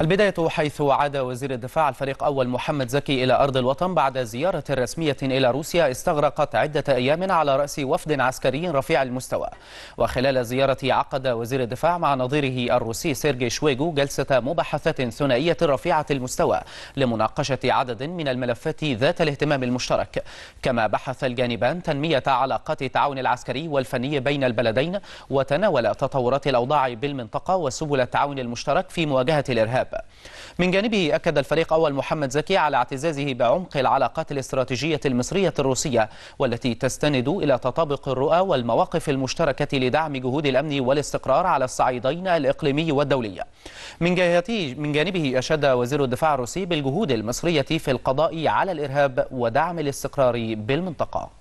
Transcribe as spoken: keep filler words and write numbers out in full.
البداية حيث عاد وزير الدفاع الفريق أول محمد زكي إلى أرض الوطن بعد زيارة رسمية إلى روسيا استغرقت عدة أيام على رأس وفد عسكري رفيع المستوى. وخلال زيارة عقد وزير الدفاع مع نظيره الروسي سيرجي شويجو جلسة مباحثة ثنائية رفيعة المستوى لمناقشة عدد من الملفات ذات الاهتمام المشترك، كما بحث الجانبان تنمية علاقات التعاون العسكري والفني بين البلدين وتناول تطورات الأوضاع بالمنطقة وسبل التعاون المشترك في مواجهة الإرهاب. من جانبه أكد الفريق أول محمد زكي على اعتزازه بعمق العلاقات الاستراتيجية المصرية الروسية والتي تستند إلى تطابق الرؤى والمواقف المشتركة لدعم جهود الأمن والاستقرار على الصعيدين الإقليمي والدولي. من جهته من جانبه أشاد وزير الدفاع الروسي بالجهود المصرية في القضاء على الإرهاب ودعم الاستقرار بالمنطقة.